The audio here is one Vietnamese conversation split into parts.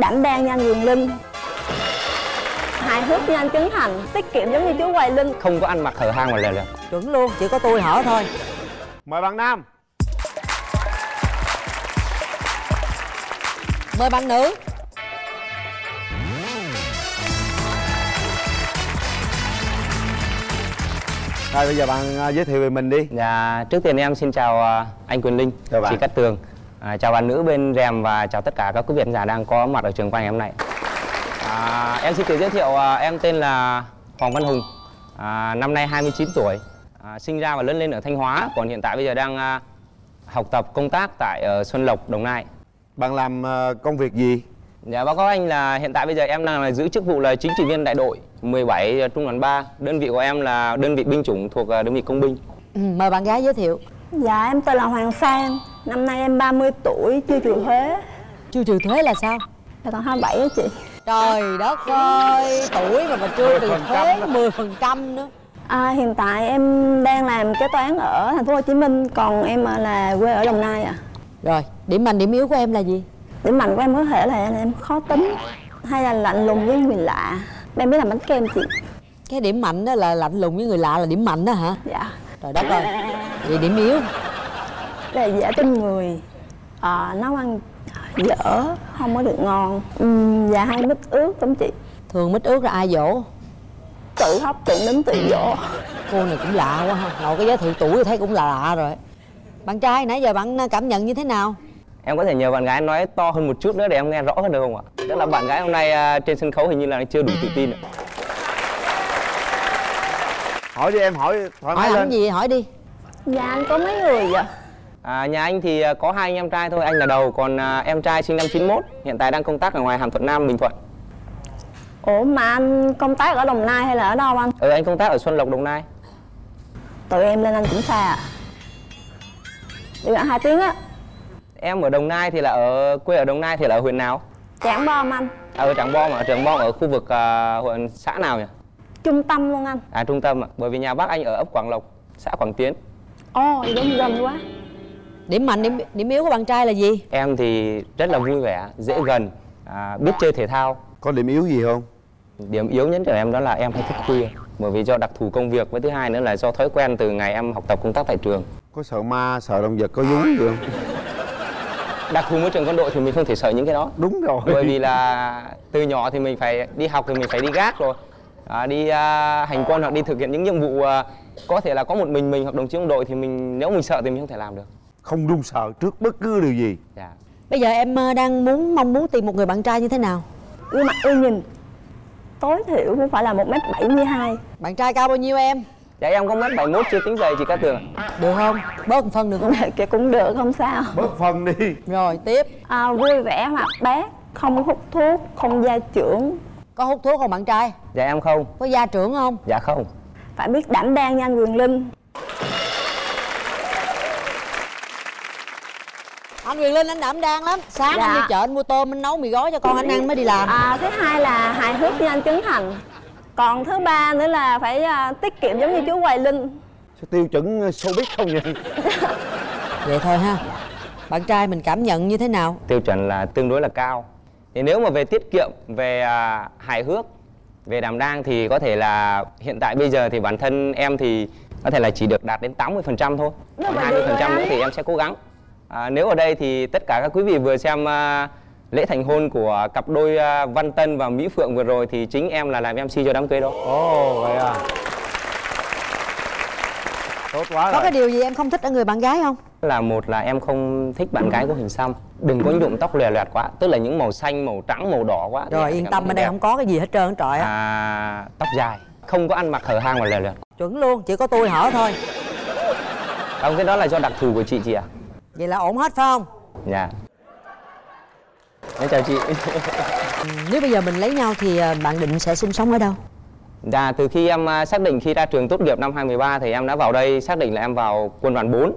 đảm đang như anh Quyền Linh, hài hước như anh Trấn Thành, tiết kiệm giống như chú Hoài Linh. Không có anh mặc hờ hang mà lè lè. Chuẩn luôn, chỉ có tôi hỏi thôi. Mời bạn nam. Mời bạn nữ. Rồi bây giờ bạn giới thiệu về mình đi. Dạ, trước tiên em xin chào anh Quyền Linh, chị Cát Tường, chào bạn nữ bên rèm và chào tất cả các quý vị khán giả đang có mặt ở trường quay ngày hôm nay. Em xin tự giới thiệu, em tên là Hoàng Văn Hùng, năm nay 29 tuổi, sinh ra và lớn lên ở Thanh Hóa, còn hiện tại bây giờ đang học tập công tác tại Xuân Lộc, Đồng Nai. Bạn làm công việc gì? Dạ báo cáo anh là hiện tại bây giờ em đang giữ chức vụ là chính trị viên đại đội 17 trung đoàn 3. Đơn vị của em là đơn vị binh chủng thuộc đơn vị công binh. Mời bạn gái giới thiệu. Dạ em tên là Hoàng Sang, năm nay em 30 tuổi, chưa trừ thuế. Chưa trừ thuế là sao? Là còn 27 đó chị. Trời đất ơi, tuổi mà chưa trừ thuế 10% nữa. Hiện tại em đang làm kế toán ở thành phố Hồ Chí Minh, còn em là quê ở Đồng Nai ạ. Rồi, điểm mạnh điểm yếu của em là gì? Điểm mạnh của em có thể là em khó tính, hay là lạnh lùng với người lạ. Em biết làm bánh kem chị. Cái điểm mạnh đó là lạnh lùng với người lạ là điểm mạnh đó hả? Dạ. Trời đất ơi. Vậy điểm yếu? Là dễ tin người, nấu ăn dở, không có được ngon. Dạ hay mít ướt lắm chị. Thường mít ướt là ai dỗ? Tự hóc, tự nếm, tự dỗ. Cô này cũng lạ quá ha. Nội cái giới thiệu tuổi thấy cũng lạ rồi. Bạn trai nãy giờ bạn cảm nhận như thế nào? Em có thể nhờ bạn gái nói to hơn một chút nữa để em nghe rõ hơn được không ạ? Tức là bạn gái hôm nay trên sân khấu hình như là chưa đủ tự tin ạ. Hỏi đi em, hỏi thoải mái lên. Hỏi gì hỏi đi. Nhà anh có mấy người vậy? Nhà anh thì có hai anh em trai thôi, anh là đầu, còn em trai sinh năm 91, hiện tại đang công tác ở ngoài Hàm Thuận Nam, Bình Thuận. Ủa mà anh công tác ở Đồng Nai hay là ở đâu anh? Ừ anh công tác ở Xuân Lộc, Đồng Nai. Tụi em lên anh cũng xa ạ. Đi khoảng 2 tiếng á. Em ở Đồng Nai thì là ở quê ở Đồng Nai thì là ở huyện nào? Trảng Bom anh. Ở Trảng Bom ở Trảng Bom ở khu vực huyện xã nào nhỉ? Trung tâm luôn anh. À trung tâm ạ, bởi vì nhà bác anh ở ấp Quảng Lộc, xã Quảng Tiến. Ồ, đúng gần quá. Điểm mạnh điểm yếu của bạn trai là gì? Em thì rất là vui vẻ, dễ gần, biết chơi thể thao. Có điểm yếu gì không? Điểm yếu nhất của em đó là em hay thức khuya, bởi vì do đặc thù công việc, với thứ hai nữa là do thói quen từ ngày em học tập công tác tại trường. Có sợ ma, sợ động vật có vú gì không? Đặc thù môi trường quân đội thì mình không thể sợ những cái đó. Đúng rồi. Bởi vì là từ nhỏ thì mình phải đi học thì mình phải đi gác rồi, đi hành quân hoặc đi thực hiện những nhiệm vụ có thể là có một mình hoặc đồng chí quân đội thì mình nếu mình sợ thì mình không thể làm được. Không run sợ trước bất cứ điều gì. Dạ. Bây giờ em đang mong muốn tìm một người bạn trai như thế nào? Gương mặt ưa nhìn, tối thiểu cũng phải là 1m72. Bạn trai cao bao nhiêu em? Dạ em có 1m71 chưa tính giày chị Cát Tường. Được không? Bớt một phân được không? Cái cũng được không sao. Bớt phân đi. Rồi tiếp. Vui vẻ hoạt bát, không hút thuốc, không gia trưởng. Có hút thuốc không bạn trai? Dạ em không. Có gia trưởng không? Dạ không. Phải biết đảm đang nha anh Quyền Linh. Anh Quyền Linh anh đảm đang lắm. Sáng dạ. Anh đi chợ anh mua tôm anh nấu mì gói cho con anh ăn mới đi làm. Thứ hai là hài hước như anh Trấn Thành. Còn thứ ba nữa là phải tiết kiệm giống như chú Hoài Linh. Tiêu chuẩn showbiz không vậy? Vậy thôi ha. Bạn trai mình cảm nhận như thế nào? Tiêu chuẩn là tương đối là cao. Thì nếu mà về tiết kiệm, về hài hước, về đảm đang thì có thể là hiện tại bây giờ thì bản thân em thì có thể là chỉ được đạt đến 80% thôi. Còn 20% nữa thì em sẽ cố gắng. Nếu ở đây thì tất cả các quý vị vừa xem lễ thành hôn của cặp đôi Văn Tân và Mỹ Phượng vừa rồi thì chính em là làm MC cho đám cưới đó. Ồ, vậy à. Tốt quá rồi. Có cái điều gì em không thích ở người bạn gái không? Là một là em không thích bạn gái có hình xăm. Đừng có nhuộm tóc lòe loẹt quá. Tức là những màu xanh, màu trắng, màu đỏ quá. Rồi yên tâm ở đây đẹp. Không có cái gì hết trơn trời á. Tóc dài. Không có ăn mặc hở hang mà lòe loẹt. Chuẩn luôn, chỉ có tôi hở thôi. Không, cái đó là do đặc thù của chị ạ. Vậy là ổn hết phải không? Dạ yeah. Em chào chị. Nếu bây giờ mình lấy nhau thì bạn định sẽ sinh sống ở đâu? Dạ, từ khi em xác định khi ra trường tốt nghiệp năm 2013 thì em đã vào đây xác định là em vào quân đoàn 4.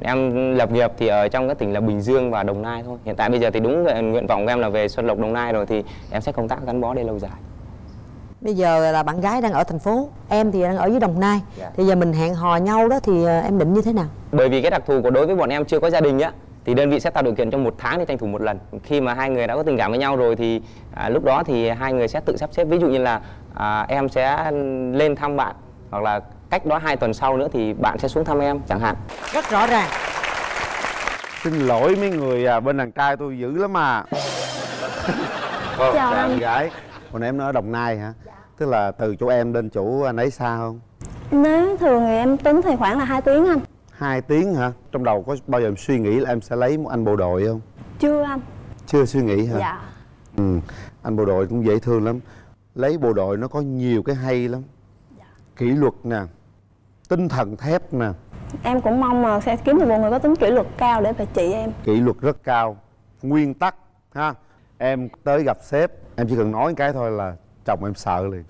Em lập nghiệp thì ở trong các tỉnh là Bình Dương và Đồng Nai thôi. Hiện tại bây giờ thì đúng nguyện vọng của em là về Xuân Lộc, Đồng Nai rồi thì em sẽ công tác gắn bó đây lâu dài. Bây giờ là bạn gái đang ở thành phố, em thì đang ở dưới Đồng Nai. Dạ. Thì giờ mình hẹn hò nhau đó thì em định như thế nào? Bởi vì cái đặc thù của đối với bọn em chưa có gia đình á thì đơn vị sẽ tạo điều kiện trong 1 tháng để tranh thủ 1 lần. Khi mà hai người đã có tình cảm với nhau rồi thì lúc đó thì hai người sẽ tự sắp xếp, ví dụ như là em sẽ lên thăm bạn, hoặc là cách đó 2 tuần sau nữa thì bạn sẽ xuống thăm em chẳng hạn. Rất rõ ràng. Xin lỗi mấy người bên đàn trai tôi dữ lắm mà. Chào anh gái. Hồi nãy em nói ở Đồng Nai hả? Dạ. Tức là từ chỗ em đến chỗ anh ấy xa không? Nếu thường thì em tính thì khoảng là 2 tiếng anh. 2 tiếng hả? Trong đầu có bao giờ em suy nghĩ là em sẽ lấy một anh bộ đội không? Chưa anh. Chưa suy nghĩ hả? Dạ. Ừ, anh bộ đội cũng dễ thương lắm. Lấy bộ đội nó có nhiều cái hay lắm. Dạ. Kỷ luật nè, tinh thần thép nè. Em cũng mong mà sẽ kiếm được một người có tính kỷ luật cao để phải trị em. Kỷ luật rất cao, nguyên tắc ha. Em tới gặp sếp, em chỉ cần nói cái thôi là chồng em sợ liền.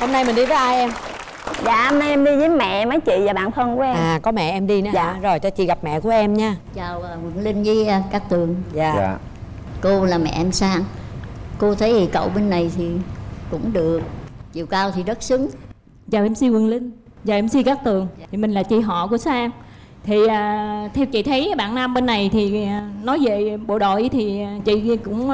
Hôm nay mình đi với ai em? Dạ hôm nay em đi với mẹ, mấy chị và bạn thân của em. À có mẹ em đi nữa. Dạ hả? Rồi cho chị gặp mẹ của em nha. Chào Quyền Linh với Cát Tường. Dạ. Dạ. Cô là mẹ anh Sang. Cô thấy cậu bên này thì cũng được, chiều cao thì rất xứng. Chào MC Quyền Linh, chào MC Cát Tường. Dạ. Thì mình là chị họ của Sang. Thì theo chị thấy bạn nam bên này thì nói về bộ đội thì chị cũng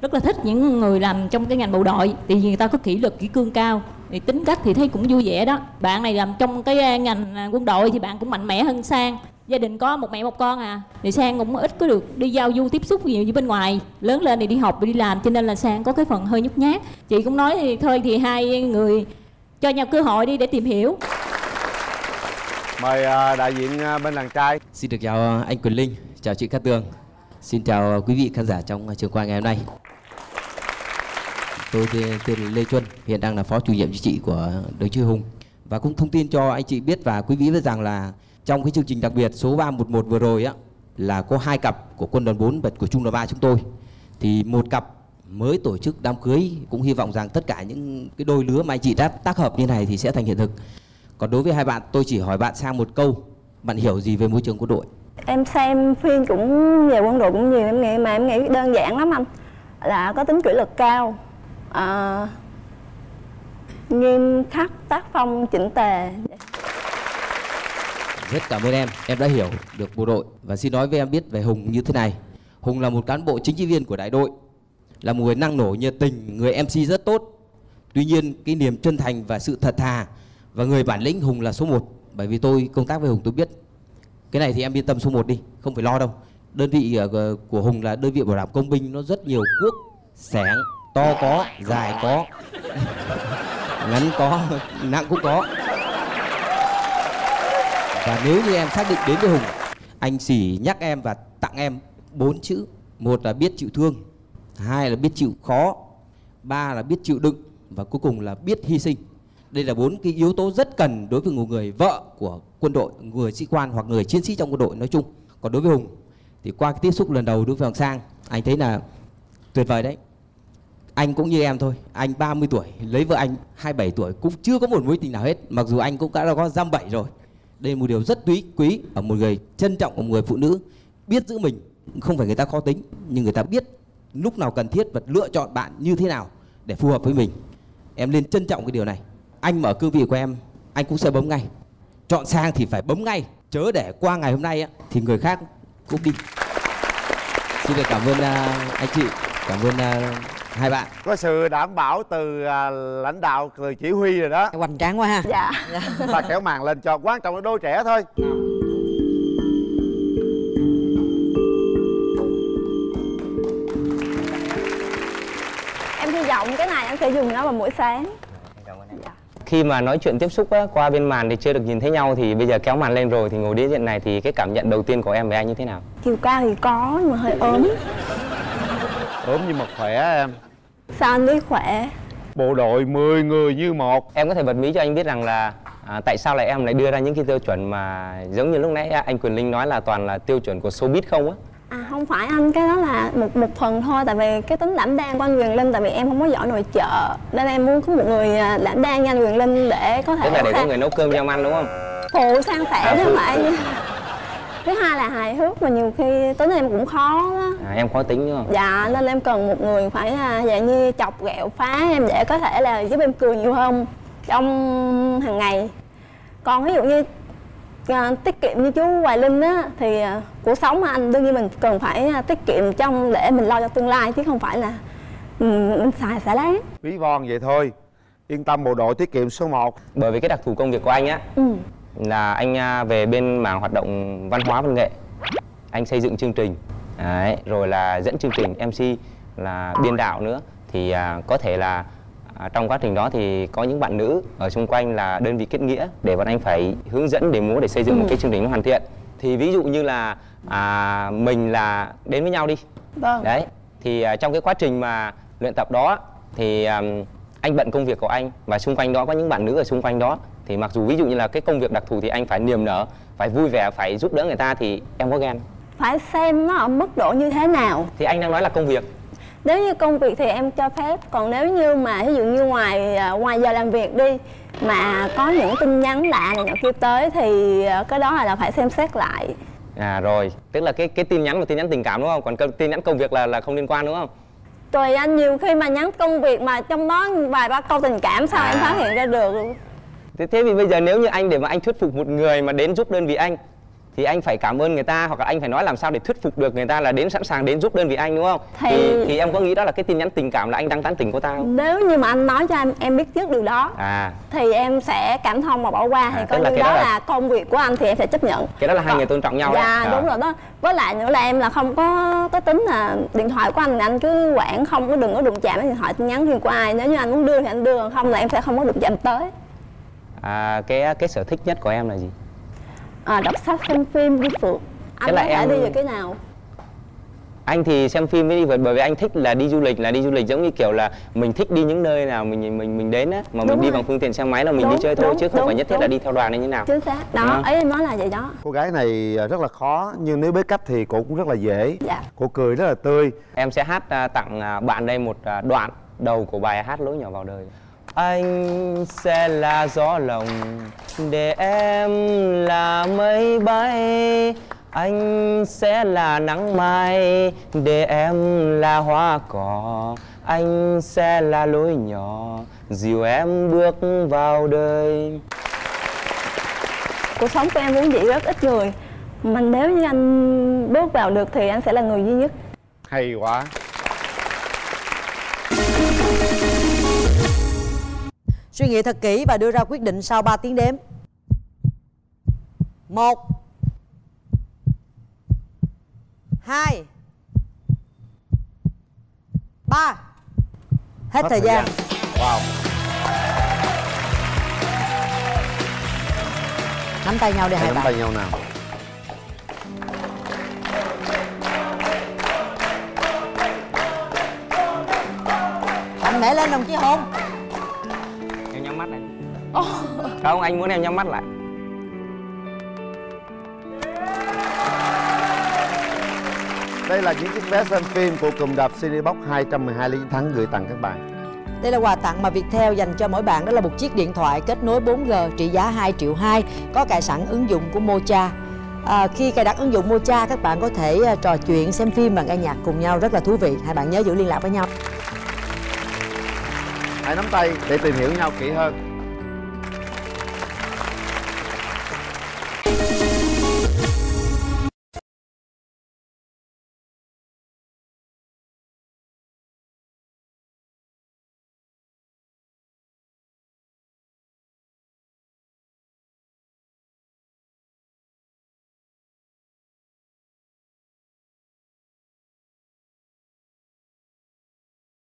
rất là thích những người làm trong cái ngành bộ đội. Thì người ta có kỷ luật kỷ cương cao, thì tính cách thì thấy cũng vui vẻ đó. Bạn này làm trong cái ngành quân đội thì bạn cũng mạnh mẽ hơn Sang. Gia đình có một mẹ một con à, thì Sang cũng ít có được đi giao du tiếp xúc nhiều với bên ngoài. Lớn lên thì đi học và đi làm, cho nên là Sang có cái phần hơi nhút nhát. Chị cũng nói thì thôi thì hai người cho nhau cơ hội đi để tìm hiểu. Mời đại diện bên đàn trai. Xin được chào anh Quyền Linh, chào chị Cát Tường. Xin chào quý vị khán giả trong trường quay ngày hôm nay. Tôi tên là Lê Xuân, hiện đang là phó chủ nhiệm chính trị của đồng chí Hùng. Và cũng thông tin cho anh chị biết và quý vị biết rằng là trong cái chương trình đặc biệt số 311 vừa rồi á, là có 2 cặp của quân đoàn 4 và của trung đoàn 3 chúng tôi. Thì 1 cặp mới tổ chức đám cưới, cũng hy vọng rằng tất cả những cái đôi lứa mà anh chị đã tác hợp như này thì sẽ thành hiện thực. Còn đối với hai bạn, tôi chỉ hỏi bạn Sang một câu: bạn hiểu gì về môi trường quân đội? Em xem phim cũng về quân đội cũng nhiều, em nghĩ mà em nghĩ đơn giản lắm anh, là có tính kỷ luật cao, nghiêm khắc, tác phong chỉnh tề. Rất cảm ơn em đã hiểu được bộ đội. Và xin nói với em biết về Hùng như thế này: Hùng là một cán bộ chính trị viên của đại đội, là một người năng nổ, nhiệt tình, người MC rất tốt. Tuy nhiên cái niềm chân thành và sự thật thà và người bản lĩnh, Hùng là số 1. Bởi vì tôi công tác với Hùng tôi biết. Cái này thì em yên tâm, số 1 đi, không phải lo đâu. Đơn vị của Hùng là đơn vị bảo đảm công binh, nó rất nhiều cuốc, xẻng, to có, dài có, ngắn có, nặng cũng có. Và nếu như em xác định đến với Hùng, anh chỉ nhắc em và tặng em 4 chữ. 1 là biết chịu thương, 2 là biết chịu khó, 3 là biết chịu đựng, và cuối cùng là biết hy sinh. Đây là 4 cái yếu tố rất cần đối với người vợ của quân đội, người sĩ quan hoặc người chiến sĩ trong quân đội nói chung. Còn đối với Hùng thì qua cái tiếp xúc lần đầu đối với Hoàng Sang, anh thấy là tuyệt vời đấy. Anh cũng như em thôi, anh 30 tuổi, lấy vợ anh 27 tuổi cũng chưa có một mối tình nào hết, mặc dù anh cũng đã có dăm bảy rồi. Đây là một điều rất quý ở một người, trân trọng của một người phụ nữ, biết giữ mình. Không phải người ta khó tính, nhưng người ta biết lúc nào cần thiết và lựa chọn bạn như thế nào để phù hợp với mình. Em nên trân trọng cái điều này. Anh mở cương vị của em, anh cũng sẽ bấm ngay. Chọn Sang thì phải bấm ngay, chớ để qua ngày hôm nay á, thì người khác cũng đi. Xin được cảm ơn anh chị, cảm ơn hai bạn. Có sự đảm bảo từ lãnh đạo, từ chỉ huy rồi đó. Hoành tráng quá ha. Dạ. Và kéo màn lên cho, quan trọng là đôi trẻ thôi. Em hy vọng cái này em sẽ dùng nó vào mỗi sáng. Khi mà nói chuyện tiếp xúc á, qua bên màn thì chưa được nhìn thấy nhau, thì bây giờ kéo màn lên rồi thì ngồi đối diện này, thì cái cảm nhận đầu tiên của em về anh như thế nào? Chiều cao thì có, nhưng mà hơi ốm. Ốm nhưng mà khỏe em. Sao anh biết khỏe? Bộ đội 10 người như 1. Em có thể bật mí cho anh biết rằng là tại sao lại em lại đưa ra những cái tiêu chuẩn mà giống như lúc nãy anh Quyền Linh nói là toàn là tiêu chuẩn của showbiz không á? À không phải anh, cái đó là một phần thôi. Tại vì cái tính đảm đang của anh Quyền Linh, tại vì em không có giỏi nội trợ nên em muốn có một người đảm đang như anh Quyền Linh để có thể. Tức là để có người nấu cơm cho ăn đúng không? Phụ sang sẻ chứ không phải. Thứ hai là hài hước, mà nhiều khi tính em cũng khó đó. À, em khó tính đúng không? Dạ, nên em cần một người phải dạng như chọc ghẹo phá em để có thể là giúp em cười nhiều hơn trong hàng ngày. Còn ví dụ như tiết kiệm như chú Hoài Linh á, thì cuộc sống mà anh đương nhiên mình cần phải tiết kiệm trong để mình lo cho tương lai, chứ không phải là mình xài xả láng ví von vậy thôi. Yên tâm, bộ đội tiết kiệm số 1. Bởi vì cái đặc thù công việc của anh á, là anh về bên mảng hoạt động văn hóa văn nghệ, anh xây dựng chương trình. Đấy, rồi là dẫn chương trình, MC, là biên đạo nữa. Thì có thể là trong quá trình đó thì có những bạn nữ ở xung quanh là đơn vị kết nghĩa, để bọn anh phải hướng dẫn để múa, để xây dựng một cái chương trình nó hoàn thiện. Thì ví dụ như là mình là đến với nhau đi. Vâng. Đấy, thì trong cái quá trình mà luyện tập đó thì anh bận công việc của anh, và xung quanh đó có những bạn nữ ở xung quanh đó. Thì mặc dù ví dụ như là cái công việc đặc thù thì anh phải niềm nở, phải vui vẻ, phải giúp đỡ người ta, thì em có ghen. Phải xem nó ở mức độ như thế nào. Thì anh đang nói là công việc. Nếu như công việc thì em cho phép. Còn nếu như mà ví dụ như ngoài giờ làm việc đi, mà có những tin nhắn lạ này nọ kia tới, thì cái đó là phải xem xét lại. À rồi, tức là cái tin nhắn là tin nhắn tình cảm đúng không? Còn tin nhắn công việc là không liên quan đúng không? Trời anh, nhiều khi mà nhắn công việc mà trong đó vài ba câu tình cảm sao em phát hiện ra được. Thế vì bây giờ nếu như anh để mà anh thuyết phục một người mà đến giúp đơn vị anh, thì anh phải cảm ơn người ta, hoặc là anh phải nói làm sao để thuyết phục được người ta là sẵn sàng đến giúp đơn vị anh đúng không? Thì em có nghĩ đó là cái tin nhắn tình cảm là anh đang tán tỉnh của ta không? Nếu như mà anh nói cho em biết trước điều đó thì em sẽ cảm thông mà bỏ qua. Thì coi như đó là công việc của anh thì em sẽ chấp nhận. Cái đó là hai người tôn trọng nhau đấy. Dạ đúng rồi đó. Với lại nữa là em là không có cái tính là điện thoại của anh cứ quản, không có đừng có đụng chạm đến điện thoại tin nhắn riêng của ai. Nếu như anh muốn đưa thì anh đưa, còn không là em sẽ không có đụng chạm tới. Cái sở thích nhất của em là gì? Đọc sách, xem phim, đi phượt. Anh có thể đi về cái nào? Anh thì xem phim với đi phượt, bởi vì anh thích là đi du lịch, giống như kiểu là mình thích đi những nơi nào mình đến á, mà mình đi bằng phương tiện xe máy là mình đi chơi thôi, chứ không phải nhất thiết là đi theo đoàn hay như nào. Chính xác. Đó, ý em nói là vậy đó. Cô gái này rất là khó, nhưng nếu bế cách thì cô cũng rất là dễ. Dạ. Cô cười rất là tươi. Em sẽ hát tặng bạn đây một đoạn đầu của bài hát Lối Nhỏ Vào Đời. Anh sẽ là gió lồng, để em là mây bay. Anh sẽ là nắng mai, để em là hoa cỏ. Anh sẽ là lối nhỏ, dìu em bước vào đời. Cuộc sống của em vốn dĩ rất ít người, mà nếu như anh bước vào được thì anh sẽ là người duy nhất. Hay quá. Suy nghĩ thật kỹ và đưa ra quyết định sau 3 tiếng đếm. 1 2 3. Hết thời gian. Wow. Nắm tay nhau đi hai bạn. Nắm tay nhau nào. Mạnh mẽ lên đồng chí Hùng. Không, anh muốn em nhắm mắt lại. Đây là những chiếc vé xem phim của cụm đạp Cinebox 212 Lý Thắng gửi tặng các bạn. Đây là quà tặng mà Viettel dành cho mỗi bạn, đó là một chiếc điện thoại kết nối 4G trị giá 2,2 triệu, có cài sẵn ứng dụng của Mocha. Khi cài đặt ứng dụng Mocha, các bạn có thể trò chuyện, xem phim và nghe nhạc cùng nhau, rất là thú vị. Hai bạn nhớ giữ liên lạc với nhau. Hãy nắm tay để tìm hiểu nhau kỹ hơn.